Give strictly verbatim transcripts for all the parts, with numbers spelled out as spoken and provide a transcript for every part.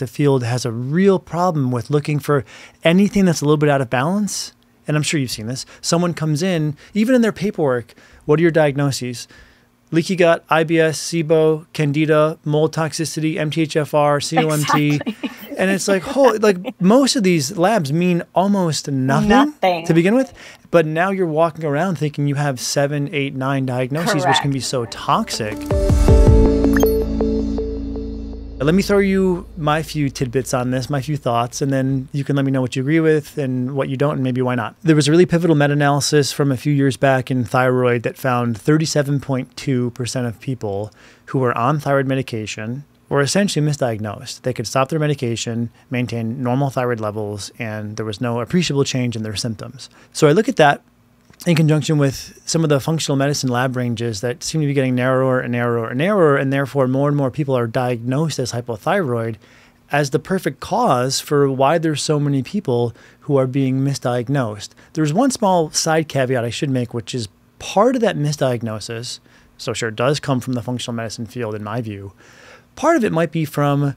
the field has a real problem with looking for anything that's a little bit out of balance. And I'm sure you've seen this. Someone comes in, even in their paperwork, what are your diagnoses? Leaky gut, I B S, SIBO, candida, mold toxicity, M T H F R, C O M T. Exactly. And it's like, whole, like most of these labs mean almost nothing, nothing to begin with. But now you're walking around thinking you have seven, eight, nine diagnoses, correct, which can be so toxic. Let me throw you my few tidbits on this, my few thoughts, and then you can let me know what you agree with and what you don't, and maybe why not. There was a really pivotal meta-analysis from a few years back in thyroid that found thirty-seven point two percent of people who were on thyroid medication were essentially misdiagnosed. They could stop their medication, maintain normal thyroid levels, and there was no appreciable change in their symptoms. So I look at that in conjunction with some of the functional medicine lab ranges that seem to be getting narrower and narrower and narrower, and therefore more and more people are diagnosed as hypothyroid as the perfect cause for why there's so many people who are being misdiagnosed. There's one small side caveat I should make, which is part of that misdiagnosis, so sure, it does come from the functional medicine field in my view. Part of it might be from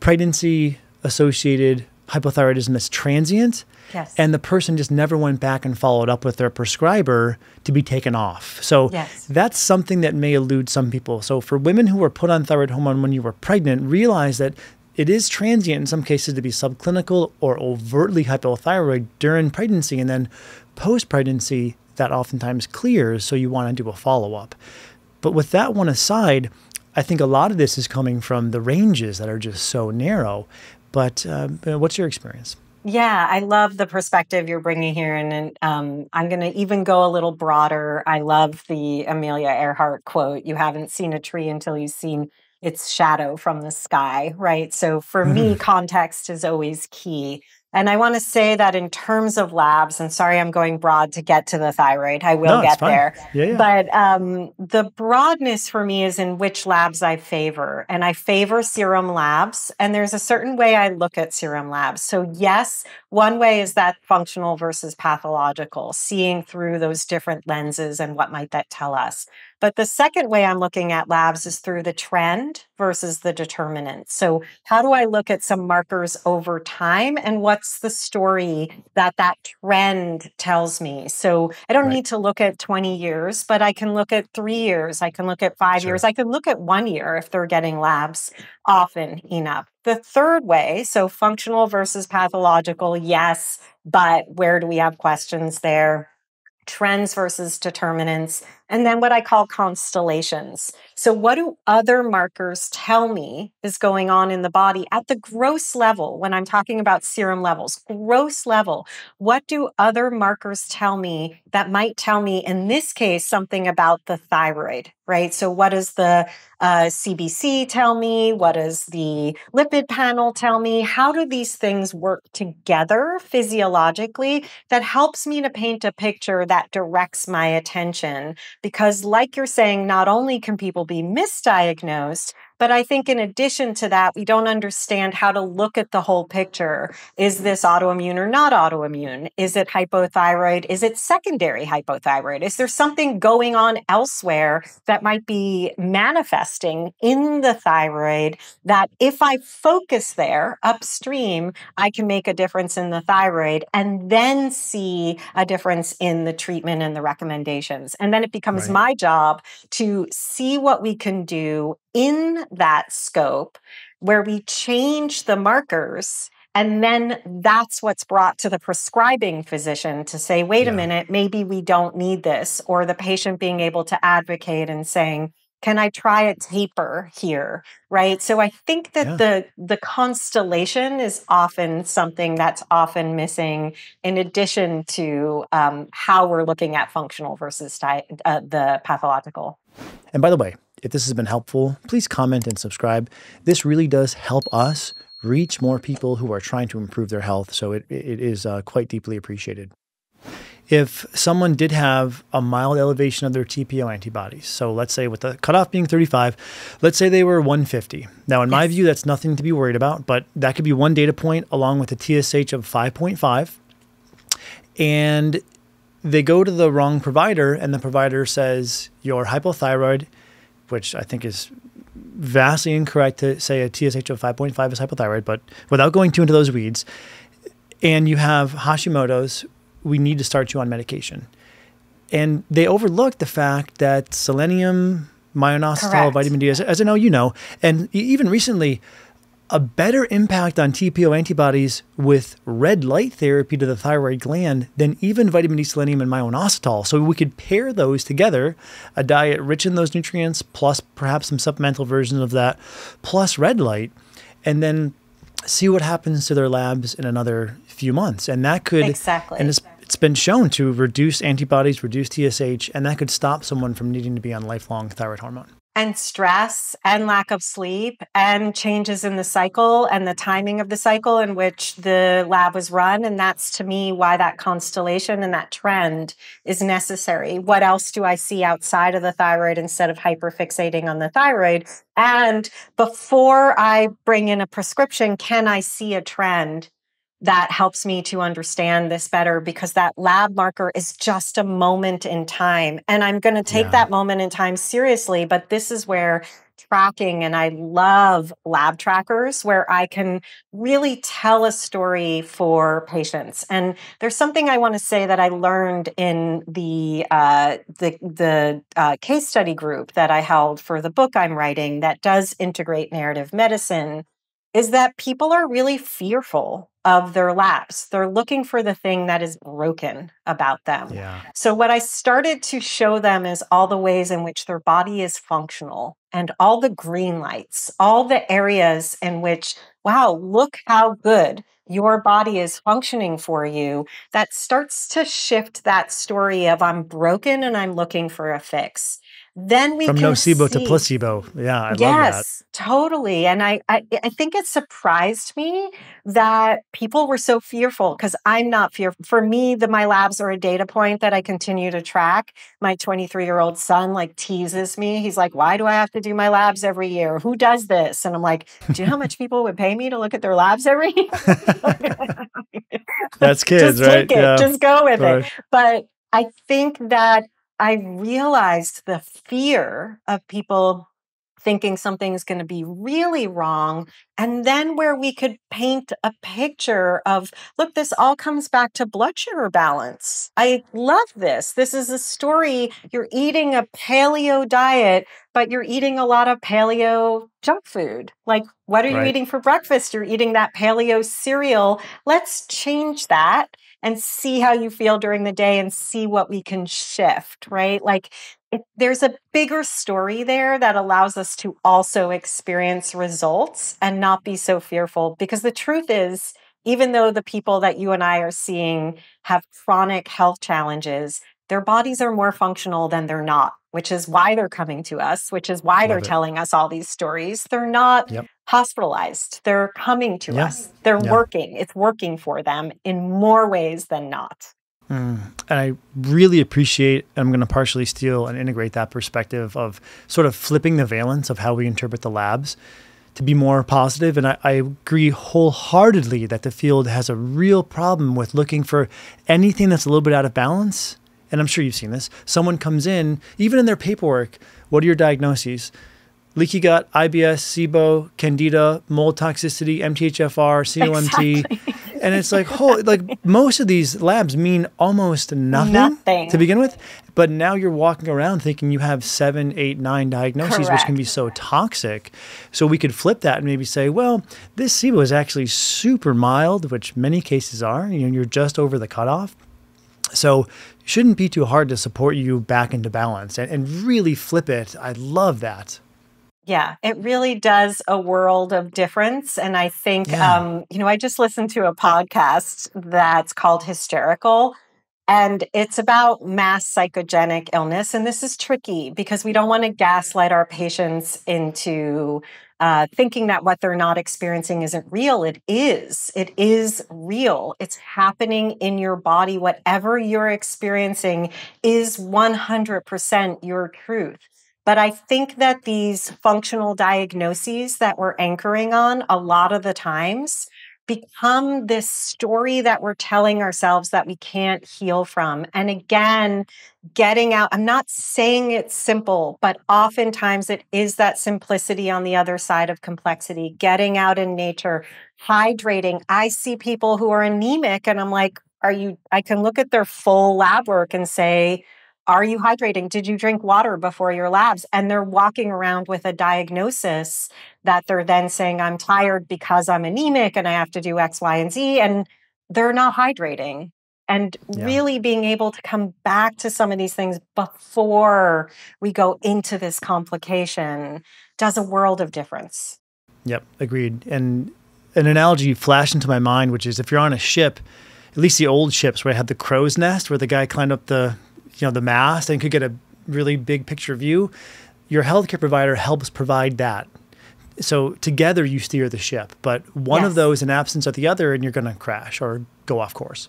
pregnancy-associated hypothyroidism that's transient. Yes. And the person just never went back and followed up with their prescriber to be taken off. So yes, that's something that may elude some people. So for women who were put on thyroid hormone when you were pregnant, realize that it is transient in some cases to be subclinical or overtly hypothyroid during pregnancy. And then post-pregnancy, that oftentimes clears. So you want to do a follow-up. But with that one aside, I think a lot of this is coming from the ranges that are just so narrow. But uh, what's your experience? Yeah, I love the perspective you're bringing here. And, and um, I'm going to even go a little broader. I love the Amelia Earhart quote, you haven't seen a tree until you've seen its shadow from the sky, right? So for me, context is always key. And I want to say that in terms of labs, and sorry, I'm going broad to get to the thyroid. I will no, get there. Yeah, yeah. But um, the broadness for me is in which labs I favor. And I favor serum labs. And there's a certain way I look at serum labs. So yes, one way is that functional versus pathological, seeing through those different lenses and what might that tell us. But the second way I'm looking at labs is through the trend versus the determinant. So how do I look at some markers over time and what's the story that that trend tells me? So I don't right. need to look at twenty years, but I can look at three years. I can look at five sure. years. I can look at one year if they're getting labs often enough. The third way, so functional versus pathological, yes, but where do we have questions there? Trends versus determinants, and then what I call constellations. So what do other markers tell me is going on in the body at the gross level? When I'm talking about serum levels, gross level, what do other markers tell me that might tell me, in this case, something about the thyroid, right? So what does the uh, C B C tell me? What does the lipid panel tell me? How do these things work together physiologically that helps me to paint a picture that directs my attention? Because like you're saying, not only can people be misdiagnosed, but I think in addition to that, we don't understand how to look at the whole picture. Is this autoimmune or not autoimmune? Is it hypothyroid? Is it secondary hypothyroid? Is there something going on elsewhere that might be manifesting in the thyroid that if I focus there upstream, I can make a difference in the thyroid and then see a difference in the treatment and the recommendations? And then it becomes right. my job to see what we can do in that scope where we change the markers, and then that's what's brought to the prescribing physician to say, wait yeah. a minute, maybe we don't need this, or the patient being able to advocate and saying, can I try a taper here, right? So I think that yeah. the, the constellation is often something that's often missing in addition to um, how we're looking at functional versus uh, the pathological. And by the way, if this has been helpful, please comment and subscribe. This really does help us reach more people who are trying to improve their health. So it, it is uh, quite deeply appreciated. If someone did have a mild elevation of their T P O antibodies, so let's say with the cutoff being thirty-five, let's say they were one fifty. Now, in yes. my view, that's nothing to be worried about, but that could be one data point along with a T S H of five point five. And they go to the wrong provider and the provider says, you're hypothyroid, which I think is vastly incorrect to say a T S H of five point five is hypothyroid, but without going too into those weeds, and you have Hashimoto's, we need to start you on medication. And they overlooked the fact that selenium, myonosal, correct, vitamin D, as, as I know you know, and even recently, a better impact on T P O antibodies with red light therapy to the thyroid gland than even vitamin D, selenium, and myonosal. So we could pair those together, a diet rich in those nutrients, plus perhaps some supplemental versions of that, plus red light, and then see what happens to their labs in another few months. And that could, exactly, and it's, it's been shown to reduce antibodies, reduce T S H, and that could stop someone from needing to be on lifelong thyroid hormone. And stress and lack of sleep and changes in the cycle and the timing of the cycle in which the lab was run. And that's, to me, why that constellation and that trend is necessary. What else do I see outside of the thyroid instead of hyperfixating on the thyroid? And before I bring in a prescription, can I see a trend that helps me to understand this better? Because that lab marker is just a moment in time. And I'm going to take yeah. that moment in time seriously, but this is where tracking, and I love lab trackers, where I can really tell a story for patients. And there's something I want to say that I learned in the, uh, the, the uh, case study group that I held for the book I'm writing that does integrate narrative medicine, is that people are really fearful of their labs. They're looking for the thing that is broken about them. Yeah. So what I started to show them is all the ways in which their body is functional and all the green lights, all the areas in which, wow, look how good your body is functioning for you. That starts to shift that story of I'm broken and I'm looking for a fix. Then we From can nocebo see. to placebo. Yeah, I yes, love that. Yes, totally. And I, I, I think it surprised me that people were so fearful, because I'm not fearful. For me, the, my labs are a data point that I continue to track. My twenty-three-year-old son like teases me. He's like, why do I have to do my labs every year? Who does this? And I'm like, do you know how much people would pay me to look at their labs every year? That's kids, just right? Take it. Yeah. Just go with Sorry. it. But I think that I realized the fear of people thinking something's going to be really wrong, and then where we could paint a picture of, look, this all comes back to blood sugar balance. I love this. This is a story. You're eating a paleo diet, but you're eating a lot of paleo junk food. Like, what are you eating for breakfast? You're eating that paleo cereal. Let's change that and see how you feel during the day and see what we can shift, right? Like, it, there's a bigger story there that allows us to also experience results and not be so fearful. Because the truth is, even though the people that you and I are seeing have chronic health challenges, their bodies are more functional than they're not, which is why they're coming to us, which is why Love they're it. telling us all these stories. They're not yep. hospitalized. They're coming to yeah. us. They're yeah. working. It's working for them in more ways than not. Mm. And I really appreciate, and I'm going to partially steal and integrate that perspective of sort of flipping the valence of how we interpret the labs to be more positive. And I, I agree wholeheartedly that the field has a real problem with looking for anything that's a little bit out of balance. And I'm sure you've seen this. Someone comes in, even in their paperwork, what are your diagnoses? Leaky gut, I B S, SIBO, candida, mold toxicity, M T H F R, C O M T. Exactly. And it's like, whole, like most of these labs mean almost nothing, nothing to begin with. But now you're walking around thinking you have seven, eight, nine diagnoses, Correct. which can be so toxic. So we could flip that and maybe say, well, this SIBO is actually super mild, which many cases are. You know, you're just over the cutoff. So shouldn't be too hard to support you back into balance and, and really flip it. I love that. Yeah, it really does a world of difference. And I think, yeah. um, you know, I just listened to a podcast that's called Hysterical, and it's about mass psychogenic illness. And this is tricky because we don't want to gaslight our patients into uh, thinking that what they're not experiencing isn't real. It is. It is real. It's happening in your body. Whatever you're experiencing is one hundred percent your truth. But I think that these functional diagnoses that we're anchoring on a lot of the times become this story that we're telling ourselves that we can't heal from. And again, getting out, I'm not saying it's simple, but oftentimes it is that simplicity on the other side of complexity, getting out in nature, hydrating. I see people who are anemic and I'm like, are you, I can look at their full lab work and say, are you hydrating? Did you drink water before your labs? And they're walking around with a diagnosis that they're then saying, I'm tired because I'm anemic and I have to do X, Y, and Z. And they're not hydrating. And yeah. really being able to come back to some of these things before we go into this complication does a world of difference. Yep, agreed. And an analogy flashed into my mind, which is if you're on a ship, at least the old ships where I had the crow's nest, where the guy climbed up the you know, the mast and could get a really big picture view, your healthcare provider helps provide that. So together you steer the ship, but one yes. of those in absence of the other and you're going to crash or go off course.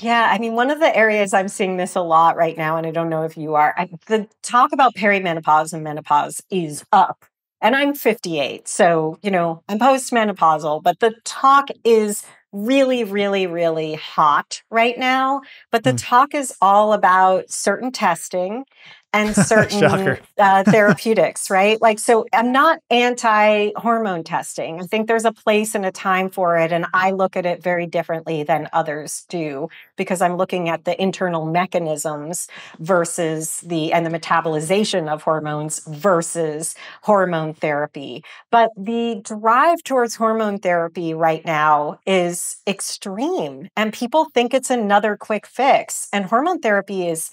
Yeah. I mean, one of the areas I'm seeing this a lot right now, and I don't know if you are, I, the talk about perimenopause and menopause is up. And I'm fifty-eight. So, you know, I'm postmenopausal, but the talk is really, really, really hot right now. But the mm. talk is all about certain testing and certain uh, therapeutics, right? Like, so I'm not anti-hormone testing. I think there's a place and a time for it. And I look at it very differently than others do because I'm looking at the internal mechanisms versus the, and the metabolization of hormones versus hormone therapy. But the drive towards hormone therapy right now is extreme. And people think it's another quick fix. And hormone therapy is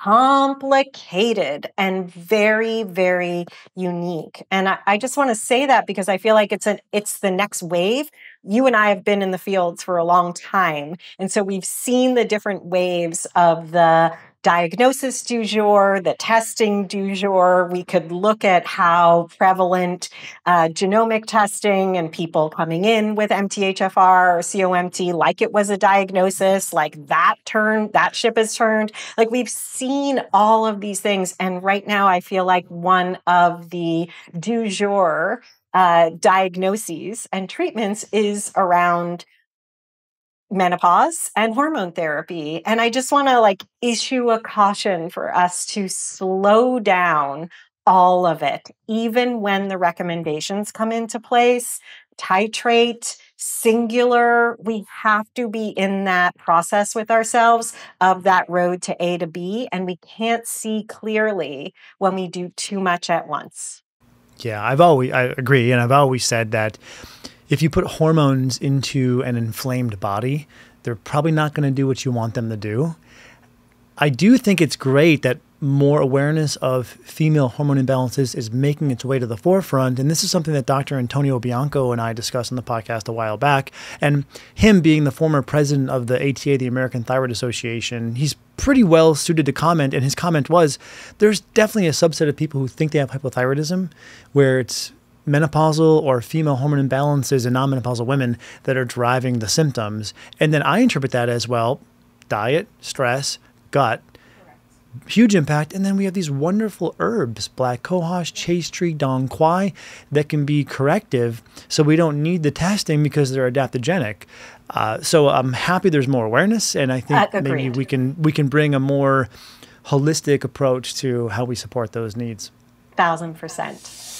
complicated and very, very unique. And I, I just want to say that because I feel like it's an it's the next wave. You and I have been in the fields for a long time. And so we've seen the different waves of the diagnosis du jour, the testing du jour. We could look at how prevalent uh, genomic testing and people coming in with M T H F R or C O M T, like it was a diagnosis, like that turned, that ship has turned. Like we've seen all of these things. And right now I feel like one of the du jour uh, diagnoses and treatments is around menopause and hormone therapy. And I just want to like issue a caution for us to slow down all of it, even when the recommendations come into place, titrate, singular. We have to be in that process with ourselves of that road to A to B. And we can't see clearly when we do too much at once. Yeah, I've always, I agree. And I've always said that if you put hormones into an inflamed body, they're probably not going to do what you want them to do. I do think it's great that more awareness of female hormone imbalances is making its way to the forefront. And this is something that Doctor Antonio Bianco and I discussed on the podcast a while back. And him being the former president of the A T A, the American Thyroid Association, he's pretty well suited to comment. And his comment was, there's definitely a subset of people who think they have hypothyroidism, where it's menopausal or female hormone imbalances in non-menopausal women that are driving the symptoms. And then I interpret that as, well, diet, stress, gut, correct, huge impact. And then we have these wonderful herbs, black cohosh, chase tree, dong quai, that can be corrective. So we don't need the testing because they're adaptogenic. Uh, so I'm happy there's more awareness. And I think uh, maybe we can, we can bring a more holistic approach to how we support those needs. Thousand percent.